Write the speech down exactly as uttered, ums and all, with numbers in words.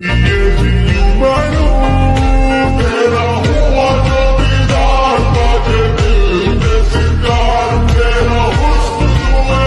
يا